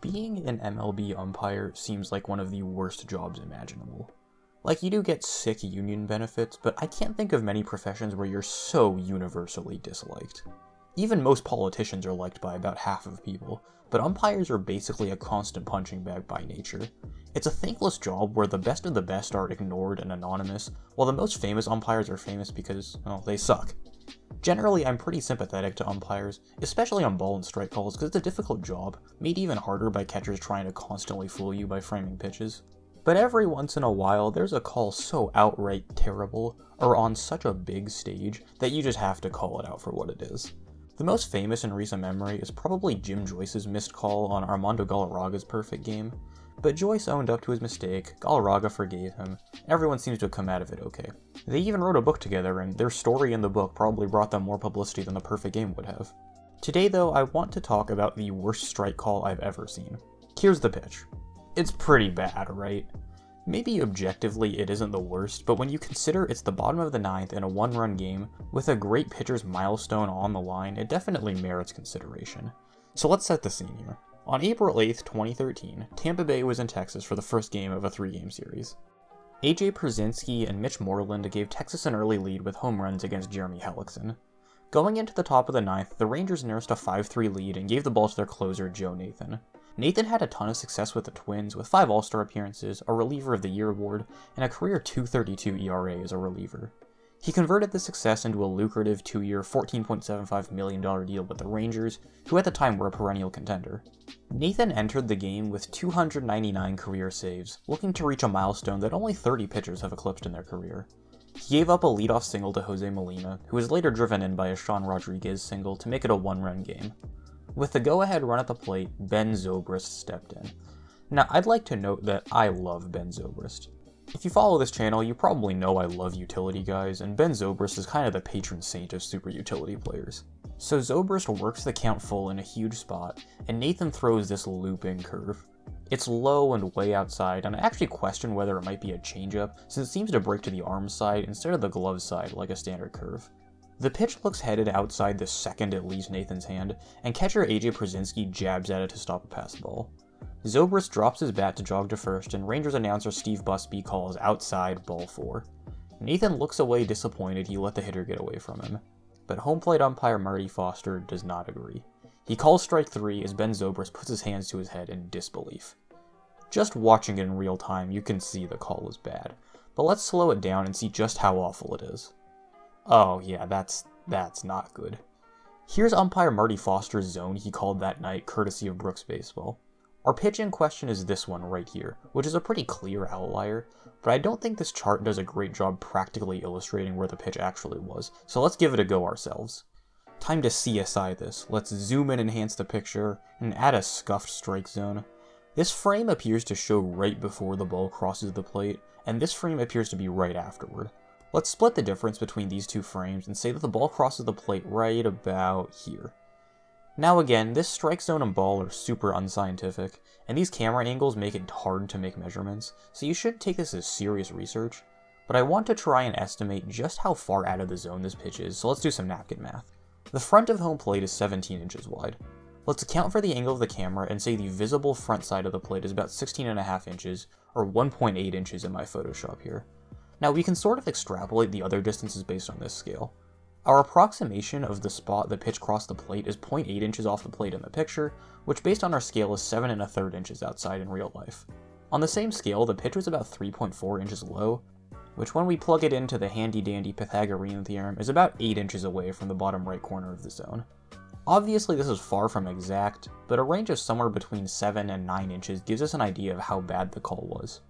Being an MLB umpire seems like one of the worst jobs imaginable. Like, you do get sick union benefits, but I can't think of many professions where you're so universally disliked. Even most politicians are liked by about half of people, but umpires are basically a constant punching bag by nature. It's a thankless job where the best of the best are ignored and anonymous, while the most famous umpires are famous because, well, they suck. Generally, I'm pretty sympathetic to umpires, especially on ball and strike calls, because it's a difficult job, made even harder by catchers trying to constantly fool you by framing pitches. But every once in a while, there's a call so outright terrible, or on such a big stage, that you just have to call it out for what it is. The most famous in recent memory is probably Jim Joyce's missed call on Armando Galarraga's perfect game, but Joyce owned up to his mistake, Galarraga forgave him, and everyone seems to have come out of it okay. They even wrote a book together, and their story in the book probably brought them more publicity than the perfect game would have. Today though, I want to talk about the worst strike call I've ever seen. Here's the pitch. It's pretty bad, right? Maybe objectively it isn't the worst, but when you consider it's the bottom of the ninth in a one-run game, with a great pitcher's milestone on the line, it definitely merits consideration. So let's set the scene here. On April 8th, 2013, Tampa Bay was in Texas for the first game of a three-game series. A.J. Pierzynski and Mitch Moreland gave Texas an early lead with home runs against Jeremy Hellickson. Going into the top of the ninth, the Rangers nursed a 5-3 lead and gave the ball to their closer, Joe Nathan. Nathan had a ton of success with the Twins, with 5 All-Star appearances, a Reliever of the Year award, and a career 2.32 ERA as a reliever. He converted this success into a lucrative 2-year, $14.75 million deal with the Rangers, who at the time were a perennial contender. Nathan entered the game with 299 career saves, looking to reach a milestone that only 30 pitchers have eclipsed in their career. He gave up a leadoff single to Jose Molina, who was later driven in by a Sean Rodriguez single to make it a one-run game. With the go-ahead run at the plate, Ben Zobrist stepped in. Now, I'd like to note that I love Ben Zobrist. If you follow this channel, you probably know I love utility guys, and Ben Zobrist is kind of the patron saint of super utility players. So Zobrist works the count full in a huge spot, and Nathan throws this looping curve. It's low and way outside, and I actually question whether it might be a changeup, since it seems to break to the arm side instead of the glove side like a standard curve. The pitch looks headed outside the second it leaves Nathan's hand, and catcher A.J. Pierzynski jabs at it to stop a passed ball. Zobrist drops his bat to jog to first, and Rangers announcer Steve Busby calls outside ball 4. Nathan looks away disappointed he let the hitter get away from him, but home plate umpire Marty Foster does not agree. He calls strike 3 as Ben Zobrist puts his hands to his head in disbelief. Just watching it in real time, you can see the call is bad, but let's slow it down and see just how awful it is. Oh yeah, that's not good. Here's umpire Marty Foster's zone he called that night, courtesy of Brooks Baseball. Our pitch in question is this one right here, which is a pretty clear outlier, but I don't think this chart does a great job practically illustrating where the pitch actually was, so let's give it a go ourselves. Time to CSI this. Let's zoom in, enhance the picture, and add a scuffed strike zone. This frame appears to show right before the ball crosses the plate, and this frame appears to be right afterward. Let's split the difference between these two frames and say that the ball crosses the plate right about here. Now again, this strike zone and ball are super unscientific, and these camera angles make it hard to make measurements, so you should take this as serious research, but I want to try and estimate just how far out of the zone this pitch is, so let's do some napkin math. The front of home plate is 17 inches wide. Let's account for the angle of the camera and say the visible front side of the plate is about 16.5 inches, or 1.8 inches in my Photoshop here. Now we can sort of extrapolate the other distances based on this scale. Our approximation of the spot the pitch crossed the plate is 0.8 inches off the plate in the picture, which based on our scale is 7 1/3 inches outside in real life. On the same scale, the pitch was about 3.4 inches low, which when we plug it into the handy-dandy Pythagorean theorem is about 8 inches away from the bottom right corner of the zone. Obviously this is far from exact, but a range of somewhere between 7 and 9 inches gives us an idea of how bad the call was.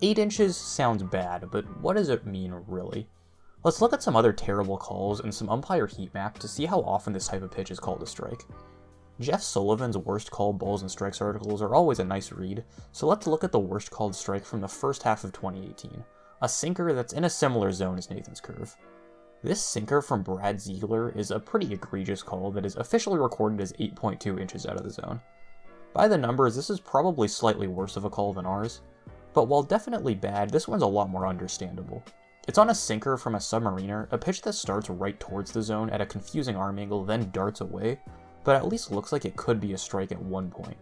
8 inches sounds bad, but what does it mean really? Let's look at some other terrible calls and some umpire heat map to see how often this type of pitch is called a strike. Jeff Sullivan's worst called balls and strikes articles are always a nice read, so let's look at the worst called strike from the first half of 2018, a sinker that's in a similar zone as Nathan's curve. This sinker from Brad Ziegler is a pretty egregious call that is officially recorded as 8.2 inches out of the zone. By the numbers, this is probably slightly worse of a call than ours. But while definitely bad, this one's a lot more understandable. It's on a sinker from a submariner, a pitch that starts right towards the zone at a confusing arm angle, then darts away, but at least looks like it could be a strike at one point.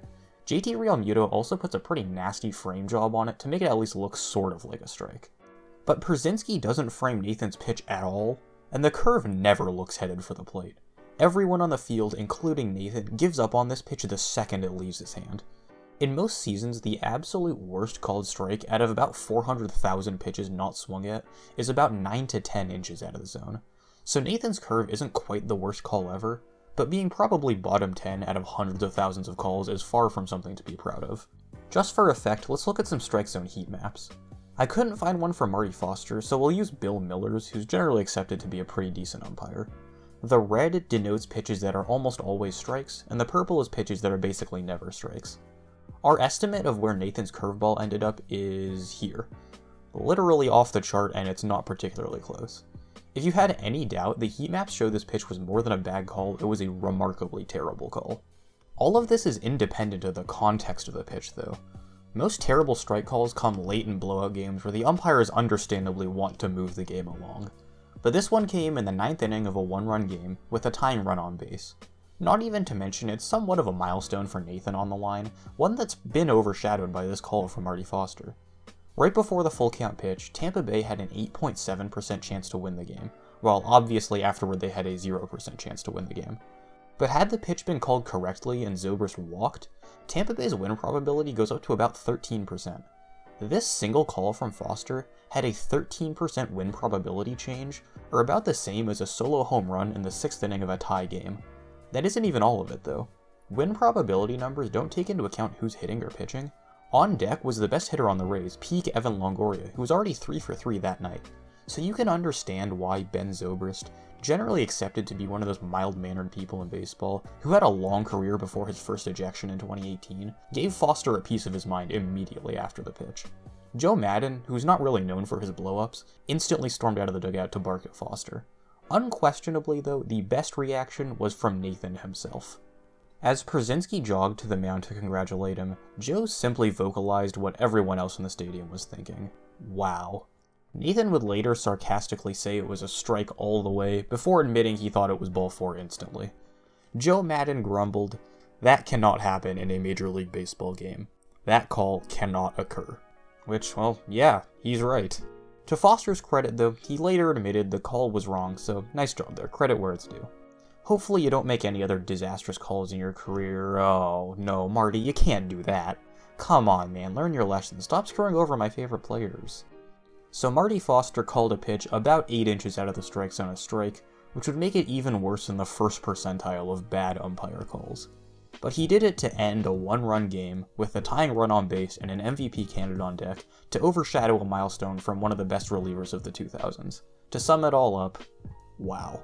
JT Realmuto also puts a pretty nasty frame job on it to make it at least look sort of like a strike. But Pierzynski doesn't frame Nathan's pitch at all, and the curve never looks headed for the plate. Everyone on the field, including Nathan, gives up on this pitch the second it leaves his hand. In most seasons, the absolute worst called strike out of about 400,000 pitches not swung at is about 9 to 10 inches out of the zone. So Nathan's curve isn't quite the worst call ever, but being probably bottom 10 out of hundreds of thousands of calls is far from something to be proud of. Just for effect, let's look at some strike zone heat maps. I couldn't find one for Marty Foster, so we'll use Bill Miller's, who's generally accepted to be a pretty decent umpire. The red denotes pitches that are almost always strikes, and the purple is pitches that are basically never strikes. Our estimate of where Nathan's curveball ended up is here. Literally off the chart, and it's not particularly close. If you had any doubt, the heat maps show this pitch was more than a bad call, it was a remarkably terrible call. All of this is independent of the context of the pitch, though. Most terrible strike calls come late in blowout games where the umpires understandably want to move the game along. But this one came in the 9th inning of a one-run game with a tying run on base. Not even to mention it's somewhat of a milestone for Nathan on the line, one that's been overshadowed by this call from Marty Foster. Right before the full count pitch, Tampa Bay had an 8.7% chance to win the game, while obviously afterward they had a 0% chance to win the game. But had the pitch been called correctly and Zobrist walked, Tampa Bay's win probability goes up to about 13%. This single call from Foster had a 13% win probability change, or about the same as a solo home run in the 6th inning of a tie game. That isn't even all of it though. Win probability numbers don't take into account who's hitting or pitching. On deck was the best hitter on the Rays, peak Evan Longoria, who was already 3-for-3 that night, so you can understand why Ben Zobrist, generally accepted to be one of those mild-mannered people in baseball, who had a long career before his first ejection in 2018, gave Foster a piece of his mind immediately after the pitch. Joe Madden, who's not really known for his blow-ups, instantly stormed out of the dugout to bark at Foster. Unquestionably though, the best reaction was from Nathan himself. As Pierzynski jogged to the mound to congratulate him, Joe simply vocalized what everyone else in the stadium was thinking. Wow. Nathan would later sarcastically say it was a strike all the way, before admitting he thought it was ball four instantly. Joe Madden grumbled, "That cannot happen in a Major League Baseball game. That call cannot occur." Which, well, yeah, he's right. To Foster's credit though, he later admitted the call was wrong, so nice job there, credit where it's due. Hopefully you don't make any other disastrous calls in your career. Oh no, Marty, you can't do that. Come on, man, learn your lesson. Stop screwing over my favorite players. So Marty Foster called a pitch about 8 inches out of the strike zone a strike, which would make it even worse than the first percentile of bad umpire calls. But he did it to end a one-run game with a tying run on base and an MVP candidate on deck to overshadow a milestone from one of the best relievers of the 2000s. To sum it all up, wow.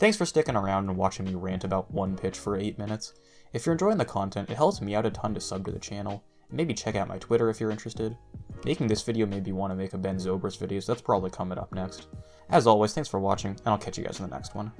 Thanks for sticking around and watching me rant about one pitch for 8 minutes. If you're enjoying the content, it helps me out a ton to sub to the channel, and maybe check out my Twitter if you're interested. Making this video made me want to make a Ben Zobrist video, so that's probably coming up next. As always, thanks for watching, and I'll catch you guys in the next one.